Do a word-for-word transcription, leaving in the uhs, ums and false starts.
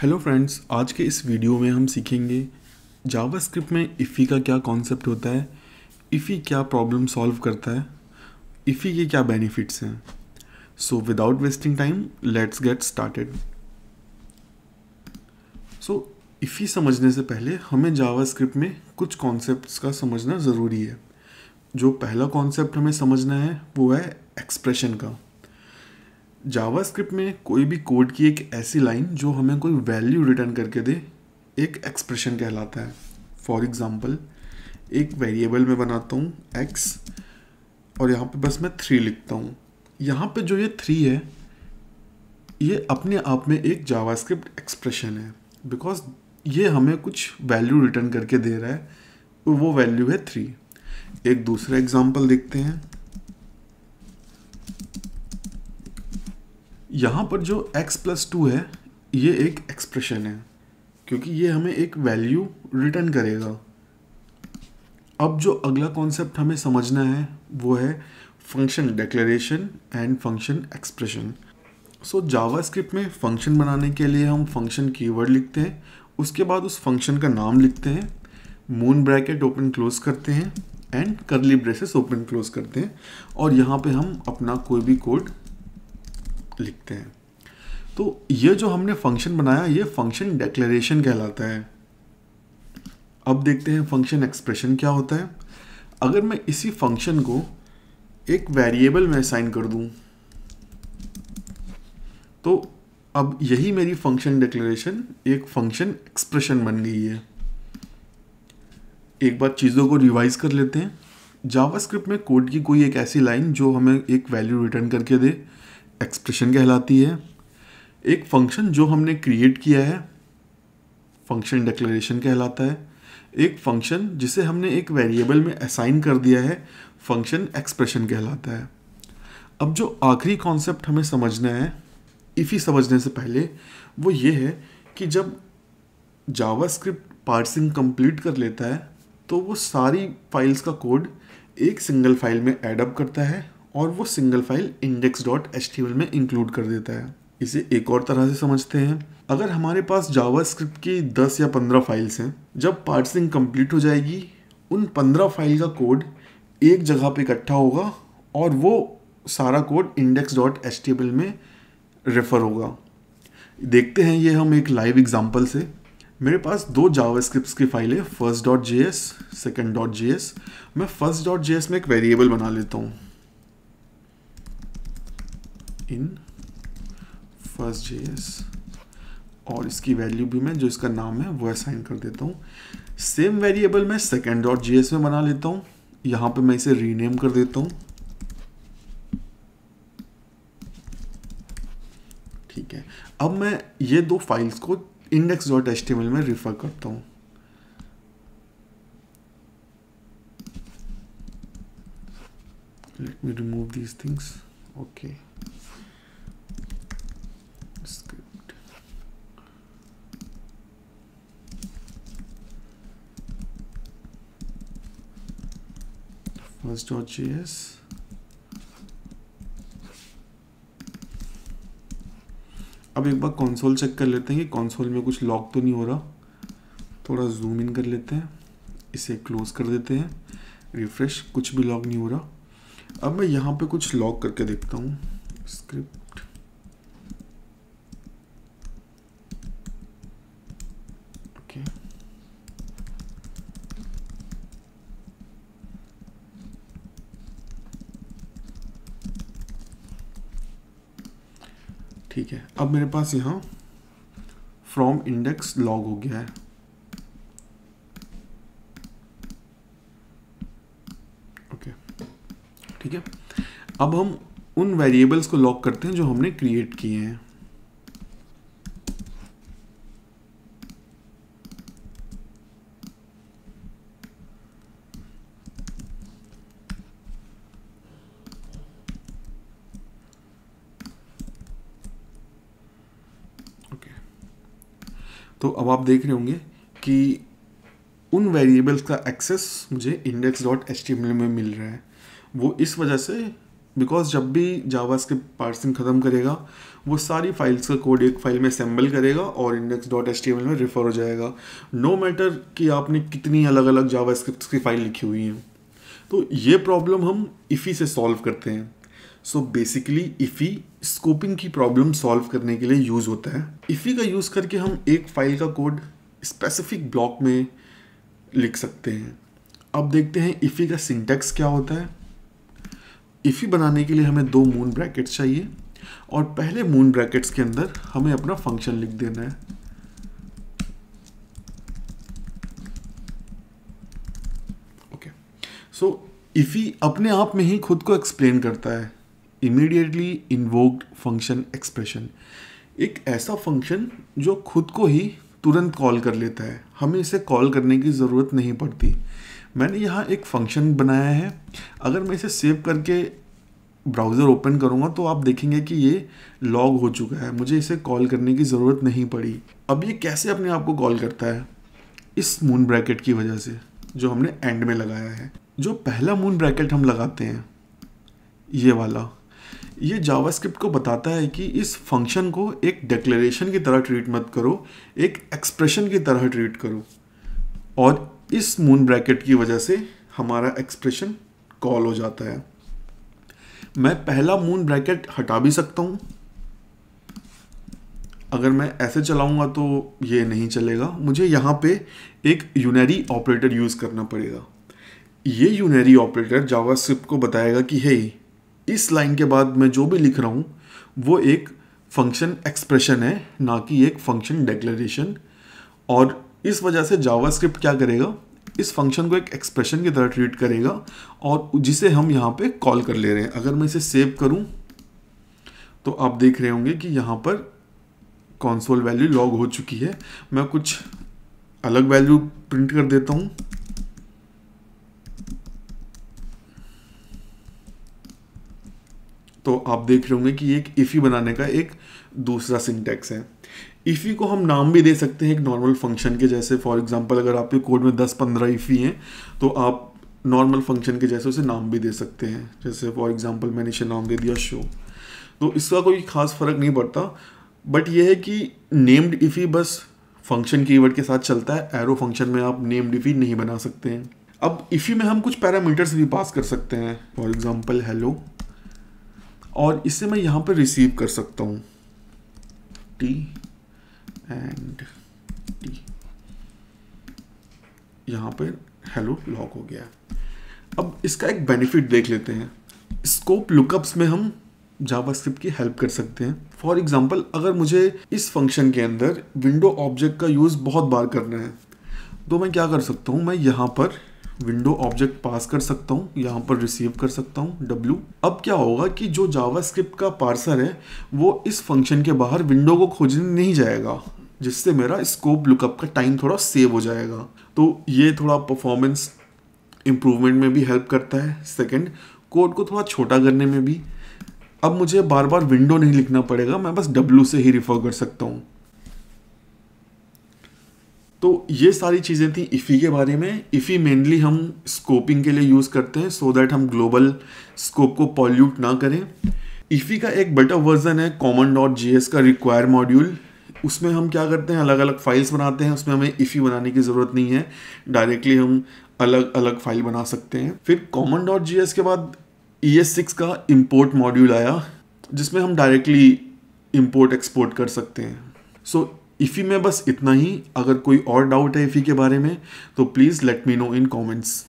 Hello friends, आज के इस वीडियो में हम सीखेंगे जावास्क्रिप्ट में आईआईएफई का क्या कॉन्सेप्ट होता है, आईआईएफई क्या प्रॉब्लम सॉल्व करता है, आईआईएफई के क्या बेनिफिट्स हैं। So without wasting time let's get started. So IIFE समझने से पहले हमें जावास्क्रिप्ट में कुछ कॉन्सेप्ट्स का समझना ज़रूरी है। जो पहला कॉन्सेप्ट हमें समझना है वो है एक्सप्रेशन का। जावास्क्रिप्ट में कोई भी कोड की एक ऐसी लाइन जो हमें कोई वैल्यू रिटर्न करके दे एक एक्सप्रेशन कहलाता है। फॉर एग्जांपल, एक वेरिएबल में बनाता हूँ एक्स और यहाँ पे बस मैं थ्री लिखता हूँ। यहाँ पे जो ये थ्री है ये अपने आप में एक जावास्क्रिप्ट एक्सप्रेशन है, बिकॉज ये हमें कुछ वैल्यू रिटर्न करके दे रहा है, वो वैल्यू है थ्री। एक दूसरा एग्जाम्पल देखते हैं। यहाँ पर जो x प्लस टू है ये एक एक्सप्रेशन है, क्योंकि ये हमें एक वैल्यू रिटर्न करेगा। अब जो अगला कॉन्सेप्ट हमें समझना है वो है function declaration and function expression. So JavaScript में फंक्शन बनाने के लिए हम फंक्शन कीवर्ड लिखते हैं, उसके बाद उस फंक्शन का नाम लिखते हैं, मून ब्रैकेट ओपन क्लोज करते हैं and curly braces open close करते हैं, और यहाँ पे हम अपना कोई भी कोड लिखते हैं। तो ये जो हमने फंक्शन बनाया ये फंक्शन डिक्लेरेशन कहलाता है। अब देखते हैं फंक्शन एक्सप्रेशन क्या होता है। अगर मैं इसी फंक्शन को एक वेरिएबल में असाइन कर दूं तो अब यही मेरी फंक्शन डिक्लेरेशन एक फंक्शन एक्सप्रेशन बन गई है। एक बार चीज़ों को रिवाइज कर लेते हैं। जावास्क्रिप्ट में कोड की कोई एक ऐसी लाइन जो हमें एक वैल्यू रिटर्न करके दे एक्सप्रेशन कहलाती है। एक फंक्शन जो हमने क्रिएट किया है फंक्शन डिक्लेरेशन कहलाता है। एक फंक्शन जिसे हमने एक वेरिएबल में असाइन कर दिया है फंक्शन एक्सप्रेशन कहलाता है। अब जो आखिरी कॉन्सेप्ट हमें समझना है आईआईएफई समझने से पहले वो ये है कि जब जावास्क्रिप्ट पार्सिंग कंप्लीट कर लेता है तो वो सारी फाइल्स का कोड एक सिंगल फाइल में ऐड अप करता है और वो single file index dot H T L में इंक्लूड कर देता है। इसे एक और तरह से समझते हैं। अगर हमारे पास जावास्क्रिप्ट की दस या पंद्रह फाइल्स हैं, जब पार्सिंग कंप्लीट हो जाएगी उन पंद्रह फाइल का कोड एक जगह पे इकट्ठा होगा और वो सारा code index dot H T L में रेफर होगा। देखते हैं ये हम एक लाइव एग्जाम्पल से। मेरे पास दो जावास्क्रिप्ट की फाइल है, first dot J S, second dot J S. मैं फर्स्ट डॉट जे एस में एक वेरिएबल बना लेता हूँ इन फर्स्ट जे एस, और इसकी वैल्यू भी मैं जो इसका नाम है वो असाइन कर देता हूँ। सेम वेरिएबल मैं सेकेंड डॉट जे एस में बना लेता हूँ। यहाँ पे मैं इसे रीनेम कर देता हूँ, ठीक है। अब मैं ये दो फाइल्स को index dot H T M L में रिफर करता हूँ। Let me remove these things, okay. first.js अब एक बार कंसोल चेक कर लेते हैं कि कंसोल में कुछ लॉक तो नहीं हो रहा। थोड़ा जूम इन कर लेते हैं, इसे क्लोज कर देते हैं, रिफ्रेश, कुछ भी लॉक नहीं हो रहा। अब मैं यहाँ पे कुछ लॉक करके देखता हूँ, स्क्रिप्ट ठीक है। अब मेरे पास यहाँ फ्रॉम इंडेक्स लॉग हो गया है। ओके, ठीक है। अब हम उन वेरिएबल्स को लॉग करते हैं जो हमने क्रिएट किए हैं। तो अब आप देख रहे होंगे कि उन वेरिएबल्स का एक्सेस मुझे index dot H T M L में मिल रहा है। वो इस वजह से बिकॉज जब भी जावास्क्रिप्ट पार्सिंग ख़त्म करेगा वो सारी फाइल्स का कोड एक फाइल में असेंबल करेगा और index dot H T M L में रेफर हो जाएगा, नो मैटर कि आपने कितनी अलग अलग जावास्क्रिप्ट की फाइल लिखी हुई हैं। तो ये प्रॉब्लम हम इफ़ी से सॉल्व करते हैं। सो बेसिकली इफ़ी स्कोपिंग की प्रॉब्लम सॉल्व करने के लिए यूज़ होता है। इफ़ी का यूज़ करके हम एक फाइल का कोड स्पेसिफिक ब्लॉक में लिख सकते हैं। अब देखते हैं इफ़ी का सिंटैक्स क्या होता है। इफ़ी बनाने के लिए हमें दो मून ब्रैकेट्स चाहिए और पहले मून ब्रैकेट्स के अंदर हमें अपना फंक्शन लिख देना है। ओके, सो इफ़ी अपने आप में ही खुद को एक्सप्लेन करता है। इमीडिएटली इन्वोक्ड फंक्शन एक्सप्रेशन, एक ऐसा फंक्शन जो खुद को ही तुरंत कॉल कर लेता है, हमें इसे कॉल करने की ज़रूरत नहीं पड़ती। मैंने यहाँ एक फंक्शन बनाया है, अगर मैं इसे सेव करके ब्राउज़र ओपन करूँगा तो आप देखेंगे कि ये लॉग हो चुका है, मुझे इसे कॉल करने की ज़रूरत नहीं पड़ी। अब ये कैसे अपने आप को कॉल करता है? इस मून ब्रैकेट की वजह से जो हमने एंड में लगाया है। जो पहला मून ब्रैकेट हम लगाते हैं, ये वाला, ये जावास्क्रिप्ट को बताता है कि इस फंक्शन को एक डिक्लेरेशन की तरह ट्रीट मत करो, एक एक्सप्रेशन की तरह ट्रीट करो। और इस मून ब्रैकेट की वजह से हमारा एक्सप्रेशन कॉल हो जाता है। मैं पहला मून ब्रैकेट हटा भी सकता हूँ, अगर मैं ऐसे चलाऊँगा तो ये नहीं चलेगा, मुझे यहाँ पे एक यूनरी ऑपरेटर यूज़ करना पड़ेगा। ये यूनरी ऑपरेटर जावास्क्रिप्ट को बताएगा कि हे, इस लाइन के बाद मैं जो भी लिख रहा हूँ वो एक फंक्शन एक्सप्रेशन है, ना कि एक फंक्शन डिक्लेरेशन। और इस वजह से जावास्क्रिप्ट क्या करेगा, इस फंक्शन को एक एक्सप्रेशन की तरह ट्रीट करेगा और जिसे हम यहाँ पे कॉल कर ले रहे हैं। अगर मैं इसे सेव करूँ तो आप देख रहे होंगे कि यहाँ पर कंसोल वैल्यू लॉग हो चुकी है। मैं कुछ अलग वैल्यू प्रिंट कर देता हूँ। तो आप देख रहे होंगे कि एक इफ़ी बनाने का एक दूसरा सिंटैक्स है। इफ़ी को हम नाम भी दे सकते हैं एक नॉर्मल फंक्शन के जैसे। फॉर एग्जांपल, अगर आपके कोड में दस पंद्रह इफ़ी हैं तो आप नॉर्मल फंक्शन के जैसे उसे नाम भी दे सकते हैं। जैसे फॉर एग्जांपल मैंने इसे नाम दे दिया शो, तो इसका कोई खास फ़र्क नहीं पड़ता। बट यह है कि नेम्ड इफ़ी बस फंक्शन कीवर्ड के साथ चलता है, एरो फंक्शन में आप नेम्ड इफ़ी नहीं बना सकते हैं। अब इफ़ी में हम कुछ पैरामीटर्स भी पास कर सकते हैं, फॉर एग्ज़ाम्पल हेलो, और इससे मैं यहाँ पर रिसीव कर सकता हूँ टी एंड टी। यहाँ पर हेलो लॉक हो गया। अब इसका एक बेनिफिट देख लेते हैं। स्कोप लुकअप्स में हम जावास्क्रिप्ट की हेल्प कर सकते हैं। फॉर एग्जांपल, अगर मुझे इस फंक्शन के अंदर विंडो ऑब्जेक्ट का यूज़ बहुत बार करना है तो मैं क्या कर सकता हूँ, मैं यहाँ पर विंडो ऑब्जेक्ट पास कर सकता हूँ, यहाँ पर रिसीव कर सकता हूँ डब्ल्यू। अब क्या होगा कि जो जावास्क्रिप्ट का पार्सर है वो इस फंक्शन के बाहर विंडो को खोजने नहीं जाएगा, जिससे मेरा स्कोप लुकअप का टाइम थोड़ा सेव हो जाएगा। तो ये थोड़ा परफॉर्मेंस इम्प्रूवमेंट में भी हेल्प करता है। सेकंड, कोड को थोड़ा छोटा करने में भी, अब मुझे बार बार विंडो नहीं लिखना पड़ेगा, मैं बस डब्ल्यू से ही रिफर कर सकता हूँ। तो ये सारी चीज़ें थी इफ़ी के बारे में। इफ़ी मेनली हम स्कोपिंग के लिए यूज़ करते हैं, सो दैट हम ग्लोबल स्कोप को पॉल्यूट ना करें। इफ़ी का एक बेटर वर्जन है कॉमन डॉट जी एस का रिक्वायर मॉड्यूल। उसमें हम क्या करते हैं, अलग अलग फाइल्स बनाते हैं, उसमें हमें इफ़ी बनाने की ज़रूरत नहीं है, डायरेक्टली हम अलग अलग फाइल बना सकते हैं। फिर कॉमन डॉट जी एस के बाद ई एस सिक्स का इम्पोर्ट मॉड्यूल आया, जिसमें हम डायरेक्टली इम्पोर्ट एक्सपोर्ट कर सकते हैं। सो so, इफ़ी में बस इतना ही। अगर कोई और डाउट है इफ़ी के बारे में तो please let me know in comments.